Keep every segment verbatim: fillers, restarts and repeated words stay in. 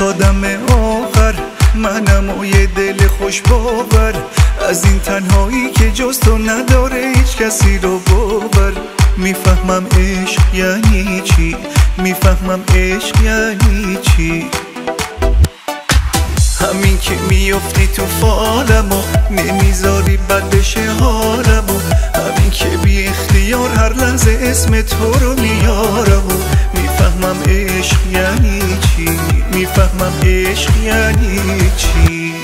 تا دم آخر منم و یه دل خوش باور، از این تنهایی که جز تو نداره هیچ کسی رو باور. میفهمم عشق یعنی چی، میفهمم عشق یعنی چی، همین که میفتی تو فالم و نمیذاری بد بشه حالم و همین که بی اختیار هر لحظه اسم تو رو میارم و میفهمم عشق یعنی چی، میفهمم عشق یعنی چی.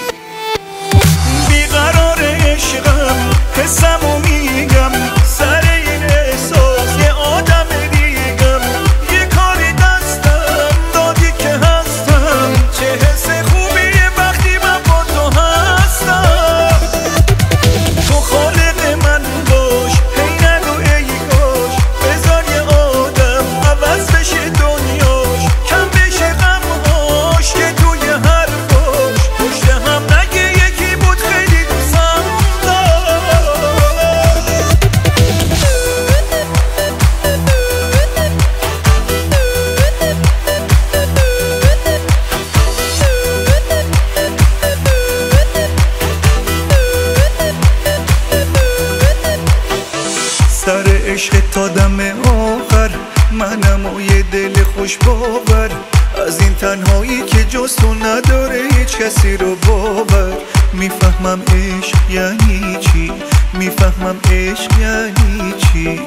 بیقرار عشقم حسم و میگم سر این احساس یه آدم دیگم، یه کاری دستم دادی که هستم، چه حس خوبیه وقتی من با تو هستم. تو خالق من باش، هی نگو ای کاش، بذار یه آدم عوض بشه دنیاش، کم بشه غمهاش که توی حرفاش پشت هم نگه یکی بود خیلی دوستم داشت. سر عشق تا دم آخر منم و یه دل خوش باور، از این تنهایی که جز تو نداره هیچ کسی رو باور. میفهمم عشق یعنی چی، میفهمم عشق یعنی چی،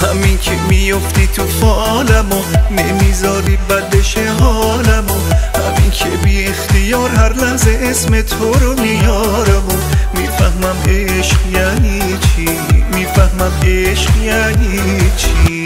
همین که میفتی تو فالم و نمیذاری بد بشه حالم و همین که بی اختیار هر لحظه اسم تو رو میارم و میفهمم عشق یعنی چی، میفهمم عشق یعنی چی.